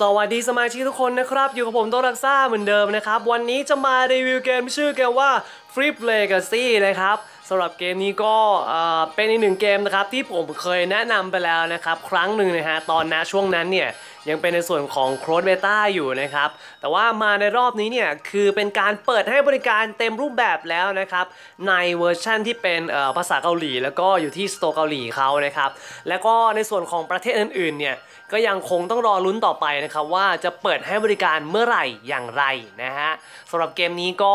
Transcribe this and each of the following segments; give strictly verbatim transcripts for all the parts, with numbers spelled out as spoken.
สวัสดีสมาชิกทุกคนนะครับอยู่กับผมโตรักซ่าเหมือนเดิมนะครับวันนี้จะมารีวิวเกมชื่อเกมว่า Flyff Legacy นะครับสำหรับเกมนี้ก็เป็นอีกหนึ่งเกมนะครับที่ผมเคยแนะนำไปแล้วนะครับครั้งหนึ่งนะฮะตอนนั้นช่วงนั้นเนี่ยยังเป็นในส่วนของโค้ดเบต้าอยู่นะครับแต่ว่ามาในรอบนี้เนี่ยคือเป็นการเปิดให้บริการเต็มรูปแบบแล้วนะครับในเวอร์ชั่นที่เป็นภาษาเกาหลีแล้วก็อยู่ที่สโตร์เกาหลีเขานะครับแล้วก็ในส่วนของประเทศอื่นๆเนี่ยก็ยังคงต้องรอลุ้นต่อไปนะครับว่าจะเปิดให้บริการเมื่อไหร่อย่างไรนะฮะสำหรับเกมนี้ก็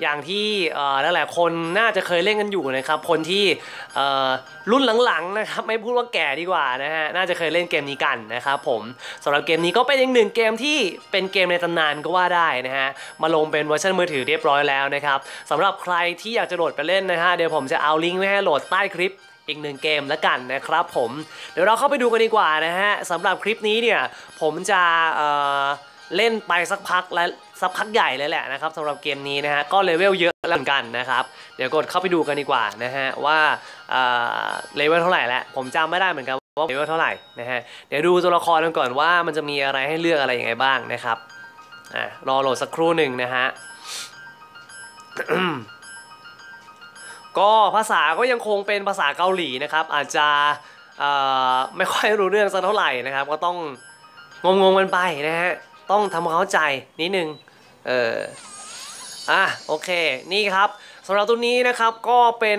อย่างที่หลายๆคนน่าจะเคยเล่นกันอยู่นะครับคนที่รุ่นหลังๆนะครับไม่พูดว่าแก่ดีกว่านะฮะน่าจะเคยเล่นเกมนี้กันนะครับผมสำหรับเกมนี้ก็เป็นอีกหนึ่งเกมที่เป็นเกมในตำนานก็ว่าได้นะฮะมาลงเป็นเวอร์ชันมือถือเรียบร้อยแล้วนะครับสำหรับใครที่อยากจะโหลดไปเล่นนะฮะเดี๋ยวผมจะเอาลิงก์ไว้ให้โหลดใต้คลิปอีกหนึ่งเกมแล้วกันนะครับผมเดี๋ยวเราเข้าไปดูกันดีกว่านะฮะสำหรับคลิปนี้เนี่ยผมจะเอ่อเล่นไปสักพักและสักพักใหญ่เลยแหละนะครับสำหรับเกมนี้นะฮะก็เลเวลเยอะแล้วเหมือนกันนะครับเดี๋ยวกดเข้าไปดูกันดีกว่านะฮะว่าเอ่อเลเวลเท่าไหร่แล้วผมจำไม่ได้เหมือนกันว่าเลเวลเท่าไหร่นะฮะเดี๋ยวดูตัวละครกันก่อนว่ามันจะมีอะไรให้เลือกอะไรยังไงบ้างนะครับอ่ะรอโหลดสักครู่หนึ่งนะฮะ ก็ภาษาก็ยังคงเป็นภาษาเกาหลีนะครับอาจจะไม่ค่อยรู้เรื่องสักเท่าไหร่นะครับก็ต้องงงงกันไปนะฮะต้องทำเข้าใจนิดนึงเอออ่ะโอเคนี่ครับสำหรับตัวนี้นะครับก็เป็น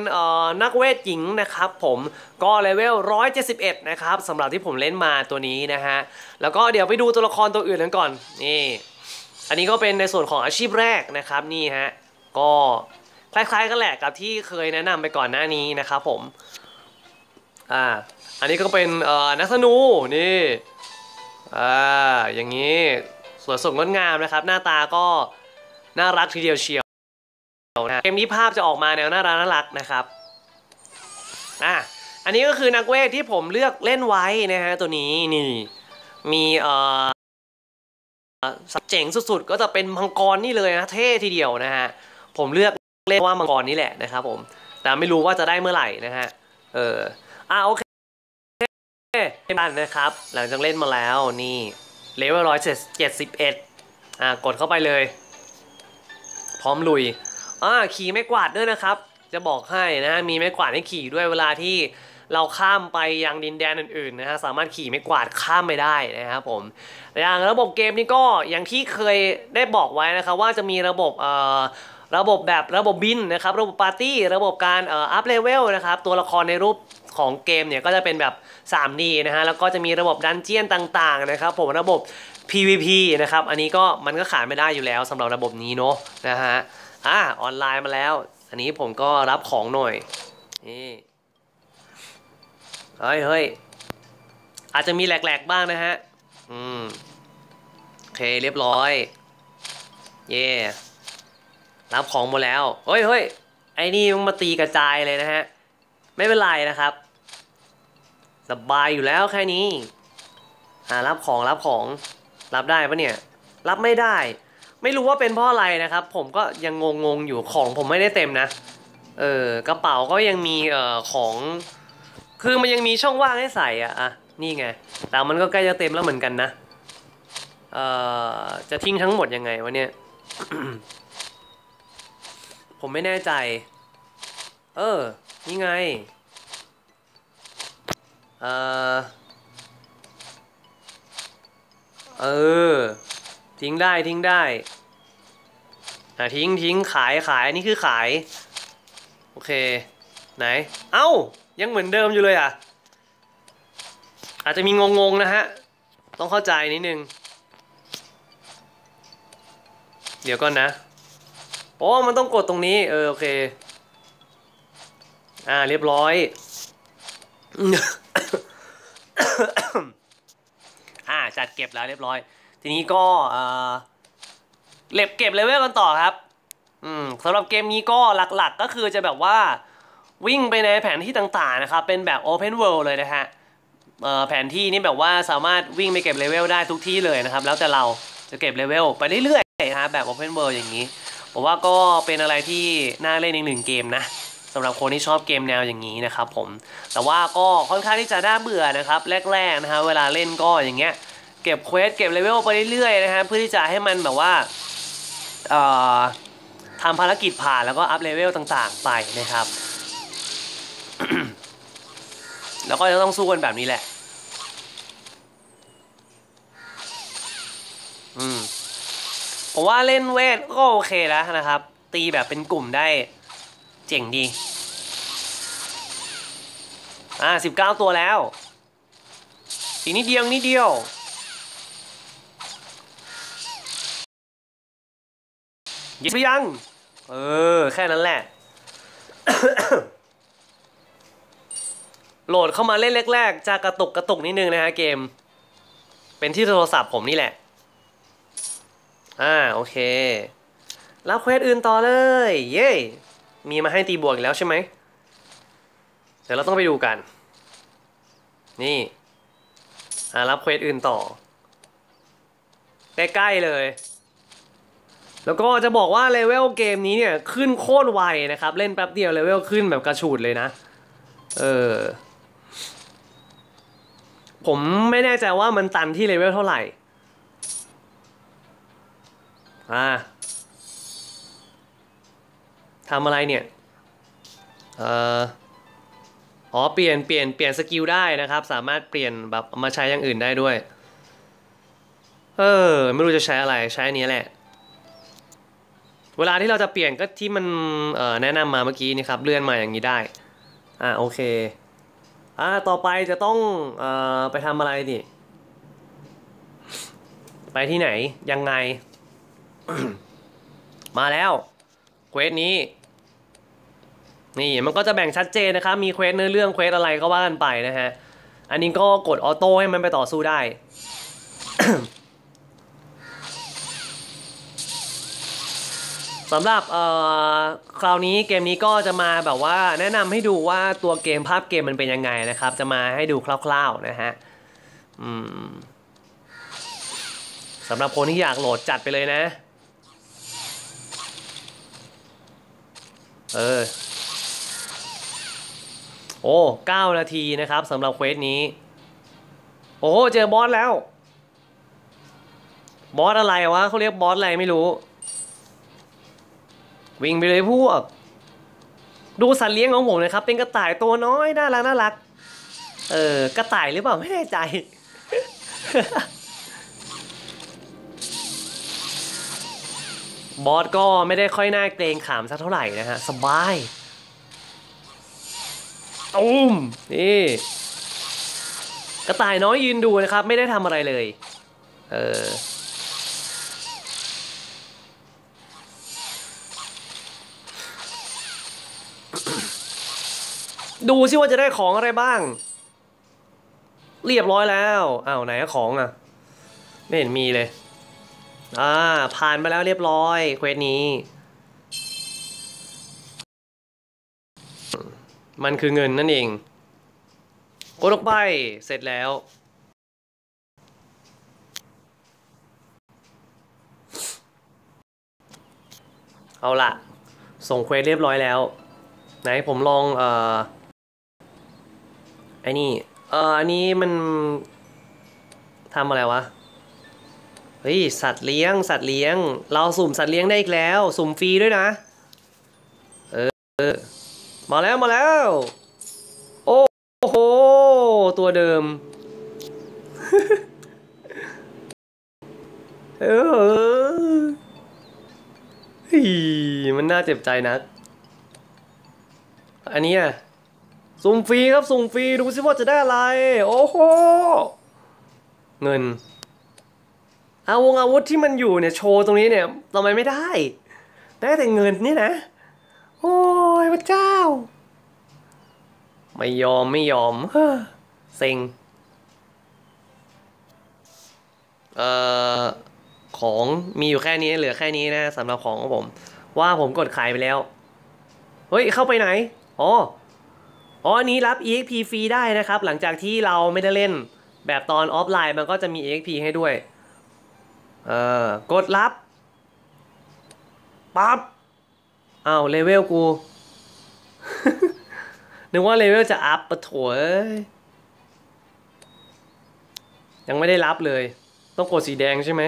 นักเวทหญิงนะครับผมก็เลเวลหนึ่งร้อยเจ็ดสิบเอ็ดนะครับสำหรับที่ผมเล่นมาตัวนี้นะฮะแล้วก็เดี๋ยวไปดูตัวละครตัวอื่นกันก่อนนี่อันนี้ก็เป็นในส่วนของอาชีพแรกนะครับนี่ฮะก็คล้ายๆกันแหละกับที่เคยแนะนำไปก่อนหน้านี้นะครับผมอ่าอันนี้ก็เป็นนักธนูนี่อ่าอย่างนี้สวยสดงดงามนะครับหน้าตาก็น่ารักทีเดียวเชียวนะเกมนี้ภาพจะออกมาแนวน่ารักน่ารักนะครับอ่ะอันนี้ก็คือนักเวทที่ผมเลือกเล่นไว้นะฮะตัวนี้นี่มีเอ่อสับเจ๋งสุดๆก็จะเป็นมังกรนี่เลยนะเท่ทีเดียวนะฮะผมเลือกเล่นว่ามังกรนี่แหละนะครับผมแต่ไม่รู้ว่าจะได้เมื่อไหร่นะฮะเอออ่ะโอเคนะครับหลังจากเล่นมาแล้วนี่เลเวลร้อยเจ็ดสิบเอ็ดอ่ะกดเข้าไปเลยพร้อมลุยอ่าขี่ไม้กวาดด้วยนะครับจะบอกให้นะฮะมีไม้กวาดให้ขี่ด้วยเวลาที่เราข้ามไปยังดินแดนอื่นๆนะฮะสามารถขี่ไม้กวาดข้ามไปได้นะครับผมอย่างระบบเกมนี้ก็อย่างที่เคยได้บอกไว้นะครับว่าจะมีระบบเอ่อระบบแบบระบบบินนะครับระบบปาร์ตี้ระบบการเอ่ออัพเลเวลนะครับตัวละครในรูปของเกมเนี่ยก็จะเป็นแบบ ทรีดี นะฮะแล้วก็จะมีระบบดันเจียนต่างๆนะครับผมระบบ พี วี พี นะครับอันนี้ก็มันก็ขาดไม่ได้อยู่แล้วสำหรับระบบนี้เนาะนะฮะอ่าออนไลน์มาแล้วอันนี้ผมก็รับของหน่อยนี่เฮ้ยเฮ้ยอาจจะมีแหลกๆบ้างนะฮะอืมโอเคเรียบร้อยเย่รับของหมดแล้วเฮ้ยเฮ้ยไอ้นี่มันมาตีกระจายเลยนะฮะไม่เป็นไรนะครับสบายอยู่แล้วแค่นี้อ่ารับของรับของรับได้ปะเนี่ยรับไม่ได้ไม่รู้ว่าเป็นเพราะอะไรนะครับผมก็ยังงงๆอยู่ของผมไม่ได้เต็มนะเออกระเป๋าก็ยังมีเอ่อของคือมันยังมีช่องว่างให้ใส่อ่ะอ่ะนี่ไงแต่มันก็ใกล้จะเต็มแล้วเหมือนกันนะเอ่อจะทิ้งทั้งหมดยังไงวะเนี่ย ผมไม่แน่ใจเออนี่ไงเออเออทิ้งได้ทิ้งได้อ่ะทิ้งทิ้งขายขายนี่คือขายโอเคไหนเอ้ายังเหมือนเดิมอยู่เลยอ่ะอาจจะมีงงงนะฮะต้องเข้าใจนิดนึงเดี๋ยวก่อนนะโอ้มันต้องกดตรงนี้เออโอเคอ่าเรียบร้อย อ่าจัดเก็บแล้วเรียบร้อยทีนี้ก็เอ่อเล็บเก็บเลเวลกันต่อครับอืมสำหรับเกมนี้ก็หลักๆก็คือจะแบบว่าวิ่งไปในแผนที่ต่างๆนะครับเป็นแบบ Open World เลยนะฮะเอ่อแผนที่นี่แบบว่าสามารถวิ่งไปเก็บเลเวลได้ทุกที่เลยนะครับแล้วแต่เราจะเก็บเลเวลไปเรื่อยๆนะฮะแบบ Open World อย่างนี้ผมว่าก็เป็นอะไรที่น่าเล่นอีกหนึ่งเกมนะสำหรับคนที่ชอบเกมแนวอย่างนี้นะครับผมแต่ว่าก็ค่อนข้างที่จะน่าเบื่อนะครับแรกๆนะฮะเวลาเล่นก็อย่างเงี้ยเ เก็บเควสเก็บเลเวลไปเรื่อยๆนะฮะเพื่อที่จะให้มันแบบว่าทำภารกิจผ่านแล้วก็อัพเลเวลต่างๆไปนะครับ แล้วก็จะต้องสู้กันแบบนี้แหละอืมผมว่าเล่นเวทก็โอเคแล้วนะครับตีแบบเป็นกลุ่มได้เจ๋งดีอ่าสิบเก้าตัวแล้วอีกนิดเดียวนิดเดียวยิงไปยังเออแค่นั้นแหละ โหลดเข้ามาเล่นแรกๆจะกระตุกกระตุกนิดนึงนะฮะเกมเป็นที่โทรศัพท์ผมนี่แหละอ่าโอเคแล้วเควสอื่นต่อเลยเย้มีมาให้ตีบวกอีกแล้วใช่ไหมเดี๋ยวเราต้องไปดูกันนี่อ่ารับเควสอื่นต่อใกล้ๆเลยแล้วก็จะบอกว่าเลเวลเกมนี้เนี่ยขึ้นโคตรไวนะครับเล่นแป๊บเดียวเลเวลขึ้นแบบกระฉูดเลยนะเออผมไม่แน่ใจว่ามันตันที่เลเวลเท่าไหร่อ่าทำอะไรเนี่ยเอ่ออ๋อเปลี่ยนเปลี่ยนเปลี่ยนสกิลได้นะครับสามารถเปลี่ยนแบบมาใช้อย่างอื่นได้ด้วยเออไม่รู้จะใช้อะไรใช้อันนี้แหละเวลาที่เราจะเปลี่ยนก็ที่มันแนะนำมาเมื่อกี้นี่ครับเลื่อนมาอย่างนี้ได้อ่าโอเคอ่าต่อไปจะต้องเอ่อไปทำอะไรดิไปที่ไหนยังไง มาแล้วเควสนี้นี่มันก็จะแบ่งชัดเจนนะครับมีเควสเนื้อเรื่องเควสอะไรก็ว่ากันไปนะฮะอันนี้ก็กดออโต้ให้มันไปต่อสู้ได้ สำหรับเอ่อคราวนี้เกมนี้ก็จะมาแบบว่าแนะนำให้ดูว่าตัวเกมภาพเกมมันเป็นยังไงนะครับจะมาให้ดูคร่าวๆนะฮะอืมสำหรับคนที่อยากโหลดจัดไปเลยนะเออโอ้เก้านาทีนะครับสำหรับเควสนี้โอ้เจอบอสแล้วบอสอะไรวะเขาเรียกบอสอะไรไม่รู้วิ่งไปเลยพวกดูสัตว์เลี้ยงของผมนะครับเป็นกระต่ายตัวน้อยน่ารักน่ารักเออกระต่ายหรือเปล่าไม่แน่ใจ บอสก็ไม่ได้ค่อยน่าเกรงขามสักเท่าไหร่นะฮะสบายตุ้มนี่กระต่ายน้อยยืนดูนะครับไม่ได้ทำอะไรเลยเออดูซิว่าจะได้ของอะไรบ้างเรียบร้อยแล้วอ้าวไหนของอ่ะไม่เห็นมีเลยอ่าผ่านไปแล้วเรียบร้อยเควสนี้มันคือเงินนั่นเองกดลงไปเสร็จแล้วเอาล่ะส่งเควสเรียบร้อยแล้วไหนผมลองเอ่อไอ้นี่เอ่ออันนี้มันทำอะไรวะเฮ้ยสัตว์เลี้ยงสัตว์เลี้ยงเราสุ่มสัตว์เลี้ยงได้อีกแล้วสุ่มฟรีด้วยนะเออมาแล้วมาแล้วโอ้โหตัวเดิม เออฮีมันน่าเจ็บใจนักอันนี้อะสุ่มฟรีครับสุ่มฟรีดูซิว่าจะได้อะไรโอ้โหเงินอาวงอาวุธที่มันอยู่เนี่ยโชว์ตรงนี้เนี่ยทำไมไม่ได้ได้แต่เงินนี่นะโอ้ยพระเจ้าไม่ยอมไม่ยอมเฮ้อเซ็งเอ่อของมีอยู่แค่นี้เหลือแค่นี้นะสำหรับของของผมว่าผมกดขายไปแล้วเฮ้ยเข้าไปไหนอ๋ออ๋ออันนี้รับ อี เอ็กซ์ พี ฟรีได้นะครับหลังจากที่เราไม่ได้เล่นแบบตอนออฟไลน์มันก็จะมี อี เอ็กซ์ พี ให้ด้วยเออกดรับปั๊บอ้าวเลเวลกู นึกว่าเลเวลจะอัพปะโถยังไม่ได้รับเลย ต้องกดสีแดงใช่ไหม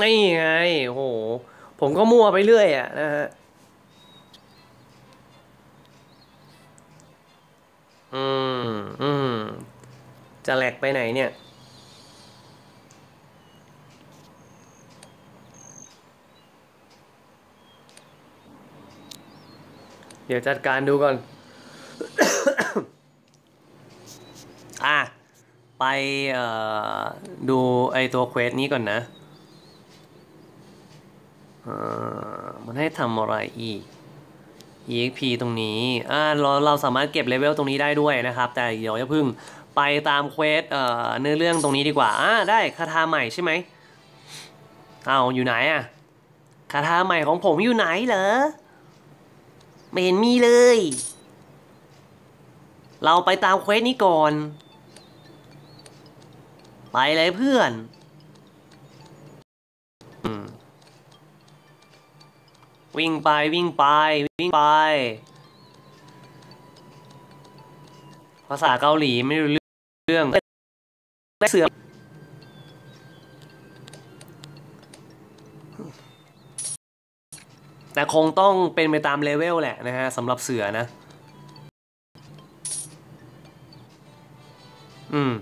นี่ไงโหผมก็มั่วไปเรื่อยอ่ะนะฮะอืมอืมจะแหลกไปไหนเนี่ยเดี๋ยวจัดการดูก่อน อ่ะไปดูไอตัวเควสนี้ก่อนนะมันให้ทำอะไรอีก อี เอ็กซ์ พี ตรงนี้อ่าเราเราสามารถเก็บเลเวลตรงนี้ได้ด้วยนะครับแต่เดี๋ยวอย่าเพิ่งไปตามเควสเนื้อเรื่องตรงนี้ดีกว่าอ่าได้คาถาใหม่ใช่ไหมเอาอยู่ไหนอ่ะคาถาใหม่ของผมอยู่ไหนเหรอไม่เห็นมีเลยเราไปตามเควสนี้ก่อนไปเลยเพื่อนวิ่งไปวิ่งไปวิ่งไปภาษาเกาหลีไม่รู้เรื่องเสือแต่คงต้องเป็นไปตามเลเวลแหละนะฮะสำหรับเสือนะอืม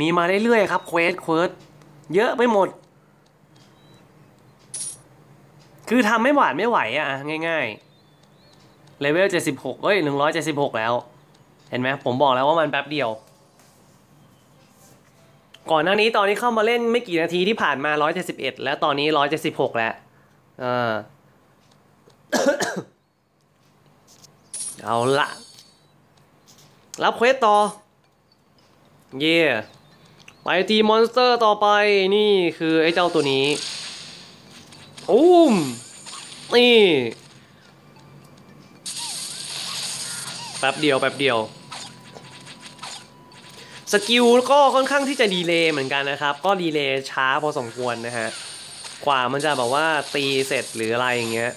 มีมาเรื่อยๆครับเควสเควสเยอะไปหมดคือทำไม่หวาดไม่ไหวอ่ะง่ายๆเลเวลเจ็ดสิบหกเอ้ยหนึ่งร้อยเจ็ดสิบหกแล้วเห็นไหมผมบอกแล้วว่ามันแป๊บเดียวก่อนหน้านี้ตอนนี้เข้ามาเล่นไม่กี่นาทีที่ผ่านมาหนึ่งร้อยเจ็ดสิบเอ็ดแล้วตอนนี้หนึ่งร้อยเจ็ดสิบหกแล้วเออ เอาละรับเควสต่อเย่ไปตีมอนสเตอร์ต่อไปนี่คือไอ้เจ้าตัวนี้อุ้มนี่แป๊บเดียวแป๊บเดียวสกิลก็ค่อนข้างที่จะดีเลย์เหมือนกันนะครับก็ดีเลย์ช้าพอสมควรนะฮะกว่ามันจะแบบว่าตีเสร็จหรืออะไรอย่างเงี้ย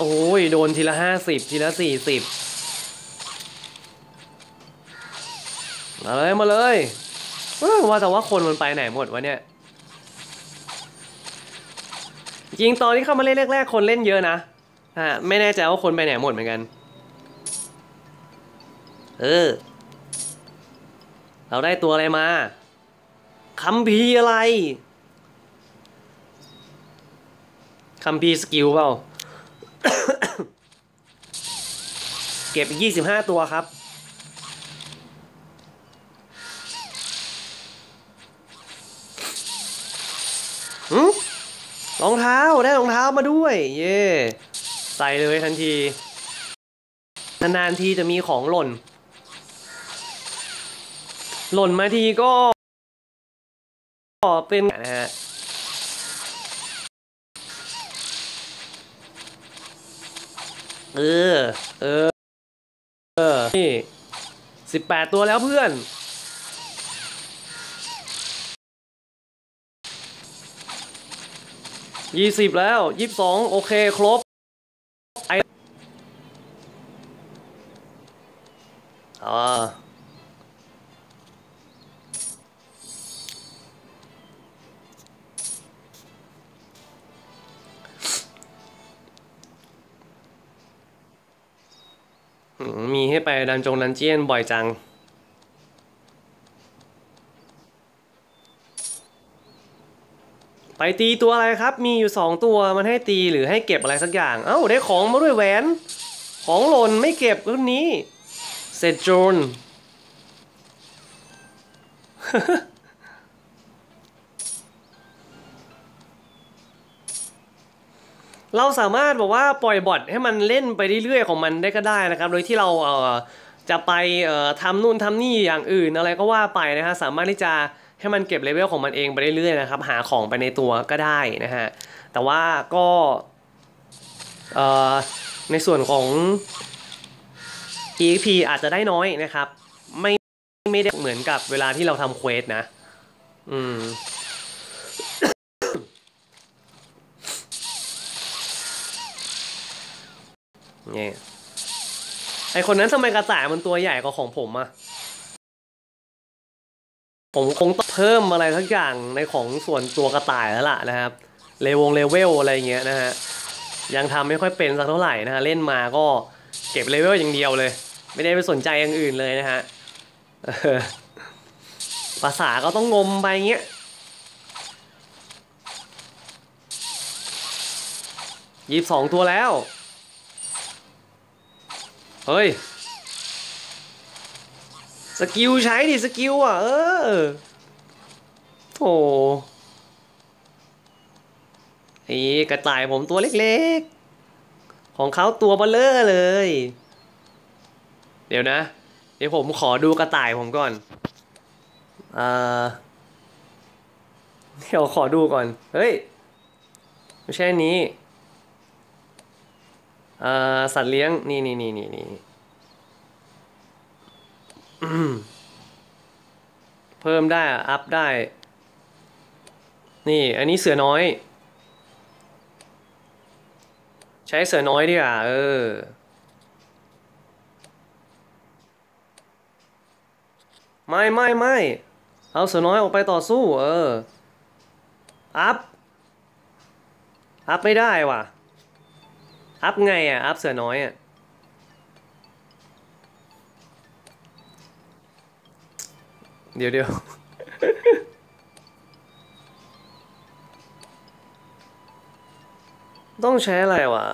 โอ้ยโดนทีละห้าสิบทีละสี่สิบมาเลยมาเลยว่าแต่ว่าคนมันไปไหนหมดวะเนี่ยจริงตอนที่เข้ามาเล่นแรกๆคนเล่นเยอะนะฮะไม่แน่ใจว่าคนไปไหนหมดเหมือนกันเออเราได้ตัวอะไรมาคัมภีร์อะไรคัมภีร์สกิลเปล่า เก็บยี่สิบห้าตัวครับรองเท้าได้รองเท้ามาด้วยเย่ใส่เลยทันทีนานๆทีจะมีของหล่นหล่นมาทีก็เป็นนะฮะเออเออเออนี่สิบแปดตัวแล้วเพื่อนยี่สิบแล้วยี่สิบสองโอเคครบไออ่ามีให้ไปดันจงดันเจี้ยนบ่อยจังไปตีตัวอะไรครับมีอยู่สองตัวมันให้ตีหรือให้เก็บอะไรสักอย่างเอ้าได้ของมาด้วยแหวนของหล่นไม่เก็บรุ่นนี้เสร็จจน เราสามารถบอกว่าปล่อยบอทให้มันเล่นไปเรื่อยๆของมันได้ก็ได้นะครับโดยที่เราเอ่อจะไปเอ่อทำนู่นทำนี่อย่างอื่นอะไรก็ว่าไปนะฮะสามารถที่จะให้มันเก็บเลเวลของมันเองไปเรื่อยๆนะครับหาของไปในตัวก็ได้นะฮะแต่ว่าก็ในส่วนของ อี เอ็กซ์ พี อาจจะได้น้อยนะครับไม่ไม่ได้เหมือนกับเวลาที่เราทำเควสนะอืม เนี่ยไอคนนั้นทำไมกระต่ายมันตัวใหญ่กว่าของผมอะผมคงต้องเพิ่มอะไรสักอย่างในของส่วนตัวกระต่ายแล้วล่ะนะครับเลเวลเลเวลอะไรเงี้ยนะฮะยังทำไม่ค่อยเป็นสักเท่าไหร่นะฮะเล่นมาก็เก็บเลเวลอย่างเดียวเลยไม่ได้ไปสนใจอย่างอื่นเลยนะฮะภาษาก็ต้องงมไปเงี้ยยี่สิบสองตัวแล้วเฮ้ยสกิลใช้ดิสกิลอ่ะเออโอ้ไอ้กระต่ายผมตัวเล็กๆของเขาตัวเบลอเลยเดี๋ยวนะเดี๋ยวผมขอดูกระต่ายผมก่อนเอ่อเดี๋ยวขอดูก่อนเฮ้ยไม่ใช่นี้เอ่อสัตว์เลี้ยงนี่นี่นี่นี่นี่เพิ่มได้อัพได้นี่อันนี้เสือน้อยใช้เสือน้อยดีกว่าเออไม่ไม่ไม่เอาเสือน้อยออกไปต่อสู้เอออัพอัพไม่ได้ว่ะอัพไงอ่ะอัพเสือน้อยอ่ะเดี๋ยวเดี๋ยวต้องใช้อะไรวะ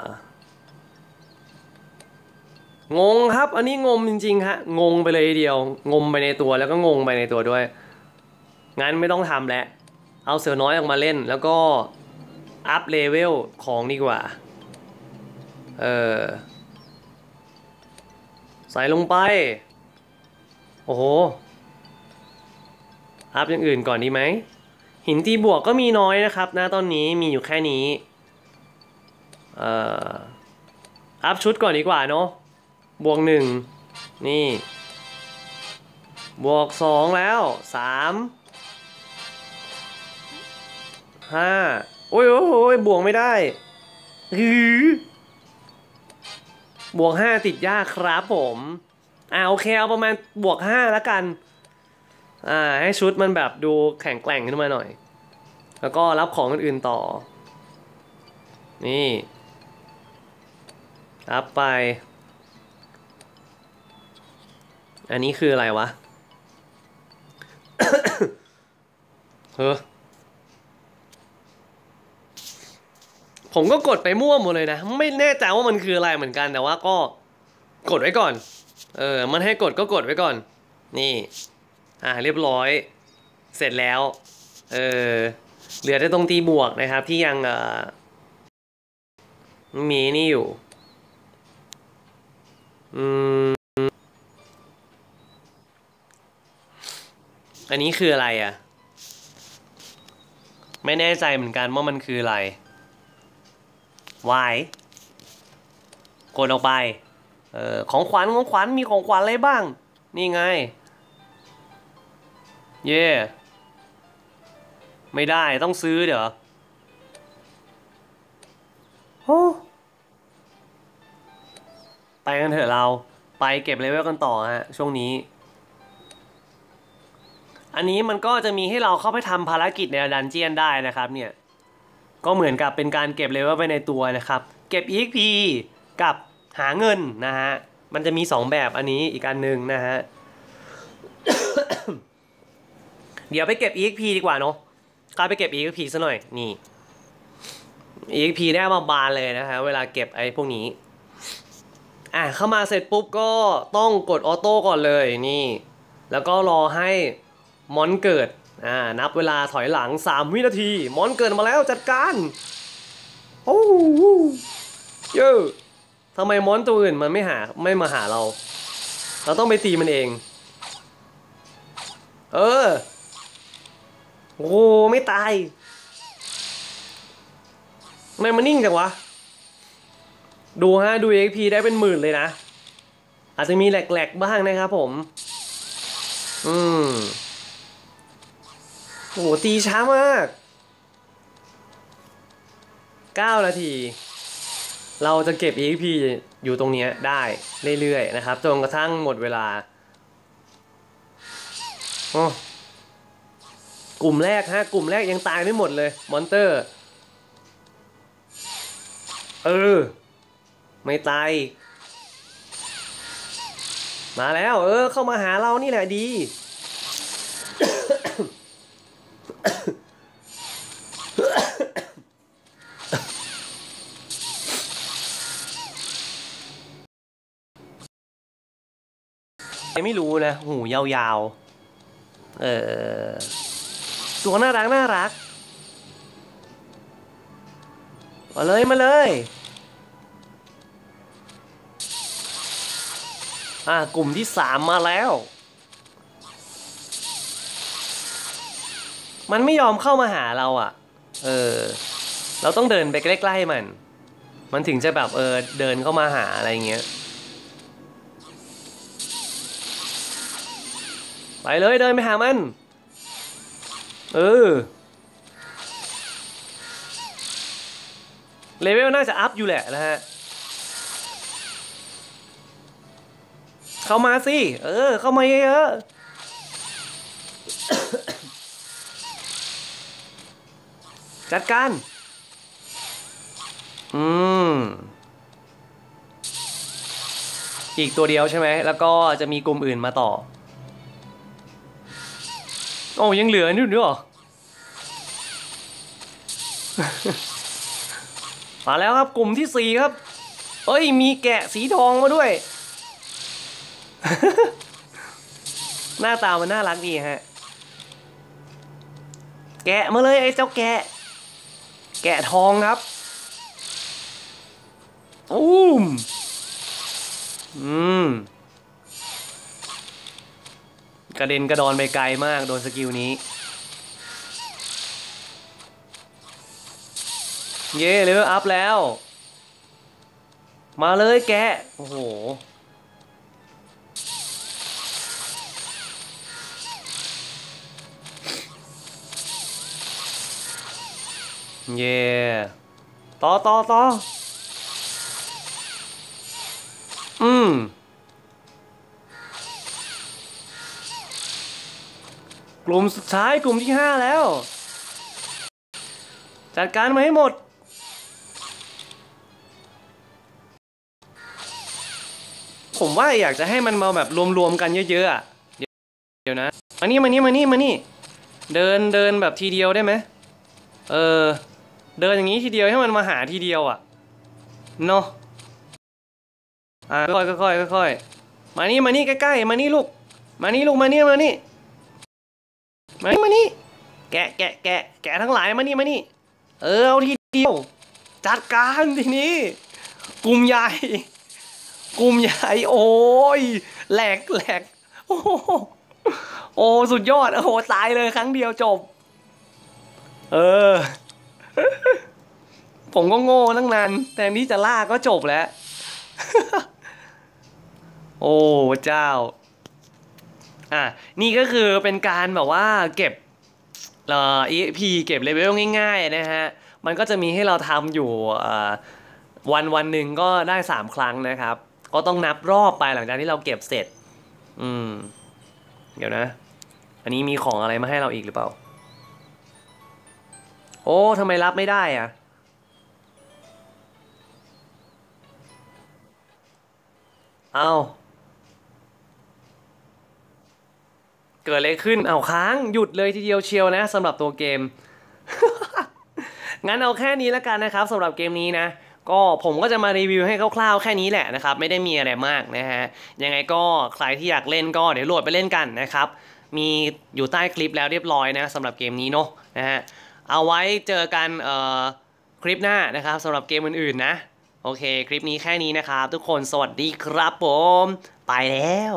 งงครับอันนี้งมจริงๆฮะงงไปเลยเดียวงมไปในตัวแล้วก็งงไปในตัวด้วยงั้นไม่ต้องทำแล้วเอาเสือน้อยออกมาเล่นแล้วก็อัพเลเวลของดีกว่าเออใส่ลงไปโอ้โหอัพอย่างอื่นก่อนดีไหมหินตีบวกก็มีน้อยนะครับนะตอนนี้มีอยู่แค่นี้เอ่ออัพชุดก่อนดีกว่าเนาะบวกหนึ่งนี่บวกสองแล้วสามห้าโอ้ยโอ้ยบวกไม่ได้หือบวกห้าติดยากครับผมอ่าโอเคเอาประมาณบวกห้าแล้วกันอ่าให้ชุดมันแบบดูแข็งแกร่งขึ้นมาหน่อยแล้วก็รับของอื่นๆต่อนี่อัพไปอันนี้คืออะไรวะ เฮ้อผมก็กดไปมั่วหมดเลยนะไม่แน่ใจว่ามันคืออะไรเหมือนกันแต่ว่าก็กดไว้ก่อนเออมันให้กดก็กดไว้ก่อนนี่อ่ะเรียบร้อยเสร็จแล้วเออเหลือแต่ตรงตีบวกนะครับที่ยังเอ่อมีนี่อยู่อืมอันนี้คืออะไรอ่ะไม่แน่ใจเหมือนกันว่ามันคืออะไรวายกดออกไปเออของขวัญของขวัญมีของขวัญอะไรบ้างนี่ไงเย่ไม่ได้ต้องซื้อเดี๋ยวโอ้ไปกันเถอะเราไปเก็บเลเวลกันต่อฮะช่วงนี้อันนี้มันก็จะมีให้เราเข้าไปทำภารกิจในดันเจียนได้นะครับเนี่ยก็เหมือนกับเป็นการเก็บเลเวลไปในตัวนะครับเก็บ อี เอ็กซ์ พี กับหาเงินนะฮะมันจะมีสองแบบอันนี้อีกอันหนึ่งนะฮะ เดี๋ยวไปเก็บ อี เอ็กซ์ พี ดีกว่าเนาะกลับไปเก็บ อี เอ็กซ์ พี ซะหน่อยนี่ อี เอ็กซ์ พี ได้มาบานเลยนะฮะเวลาเก็บไอ้พวกนี้อ่ะเข้ามาเสร็จปุ๊บก็ต้องกดออโต้ก่อนเลยนี่แล้วก็รอให้มอนเกิดอ่านับเวลาถอยหลังสามวินาทีมอนเกิดมาแล้วจัดการโอ้โหเยอะทำไมมอนตัวอื่นมันไม่หาไม่มาหาเราเราต้องไปตีมันเองเออโอ้ไม่ตายทำไมมันนิ่งจังวะดูฮะดู เอ็กซ์ พี ได้เป็นหมื่นเลยนะอาจจะมีแหลกๆบ้างนะครับผมอืมโอ้ตีช้ามากเก้านาที เราจะเก็บ อี เอ็กซ์ พี อยู่ตรงนี้ได้เรื่อยๆนะครับจนกระทั่งหมดเวลาโอ้กลุ่มแรกฮะกลุ่มแรกยังตายไม่หมดเลยมอนเตอร์เออไม่ตายมาแล้วเออเข้ามาหาเรานี่แหละดี ไม่รู้นะหูยาวๆเออตัวน่ารักน่ารักมาเลยมาเลยอ่ากลุ่มที่สามมาแล้วมันไม่ยอมเข้ามาหาเราอ่ะเออเราต้องเดินไปใกล้ๆมันมันถึงจะแบบเออเดินเข้ามาหาอะไรเงี้ยไปเลยเดินไปหามันเออเลเวลน่าจะอัพอยู่แหละนะฮะเข้ามาสิเออเข้ามาเยอะๆ จัดการอืมอีกตัวเดียวใช่ไหมแล้วก็จะมีกลุ่มอื่นมาต่อโอ้ยังเหลือนู่นด้วยหรอ มาแล้วครับกลุ่มที่สี่ครับเอ้ยมีแกะสีทองมาด้วย หน้าตามันน่ารักดีฮะแกะมาเลยไอ้เจ้าแกะแกะทองครับอู้มอืมกระเด็นกระดอนไปไกลมากโดนสกิลนี้เย่เลเวลอัพแล้วมาเลยแกะโอ้โหเย่ต่อต่อต่ออืมกลุ่มสุดท้ายกลุ่มที่ห้าแล้วจัดการมาให้หมดผมว่าอยากจะให้มันมาแบบรวมๆกันเยอะๆเดี๋ยวนะมานี่มานี่มานี่มานี่เดินเดินแบบทีเดียวได้ไหมเออเดินอย่างนี้ทีเดียวให้มันมาหาทีเดียวอ่ะเนาะอ่ะค่อยค่อยค่อยมานี่มานี่ใกล้ๆมานี่ลูกมานี่ลูกมานี่มานี่มานี่มานี่แกะแกะแกะแกะทั้งหลายมานี่มานี่เออเอาทีเดียวจัดการทีนี้กลุ่มใหญ่กลุ่มใหญ่โอ้ยแหลกแหลกโอ้โอ้สุดยอดโอ้โหตายเลยครั้งเดียวจบเออ ผมก็โง่ตั้งนานแต่นี้จะล่าก็จบแล้ว โอ้เจ้าอ่ะนี่ก็คือเป็นการแบบว่าเก็บเอ่อ อี เอ็กซ์ พี เก็บเลเวลง่ายๆนะฮะมันก็จะมีให้เราทำอยู่วันวันหนึ่งก็ได้สามครั้งนะครับก็ต้องนับรอบไปหลังจากที่เราเก็บเสร็จอืมเดี๋ยวนะอันนี้มีของอะไรมาให้เราอีกหรือเปล่าโอ้ทำไมรับไม่ได้อะเอาเกิดอะไรขึ้นเอาค้างหยุดเลยทีเดียวเชียวนะสำหรับตัวเกม งั้นเอาแค่นี้แล้วกันนะครับสำหรับเกมนี้นะก็ผมก็จะมารีวิวให้คร่าวๆแค่นี้แหละนะครับไม่ได้มีอะไรมากนะฮะยังไงก็ใครที่อยากเล่นก็เดี๋ยวโหลดไปเล่นกันนะครับมีอยู่ใต้คลิปแล้วเรียบร้อยนะสำหรับเกมนี้เนาะนะฮะเอาไว้เจอกันคลิปหน้านะครับสำหรับเกมอื่นๆนะโอเคคลิปนี้แค่นี้นะครับทุกคนสวัสดีครับผมไปแล้ว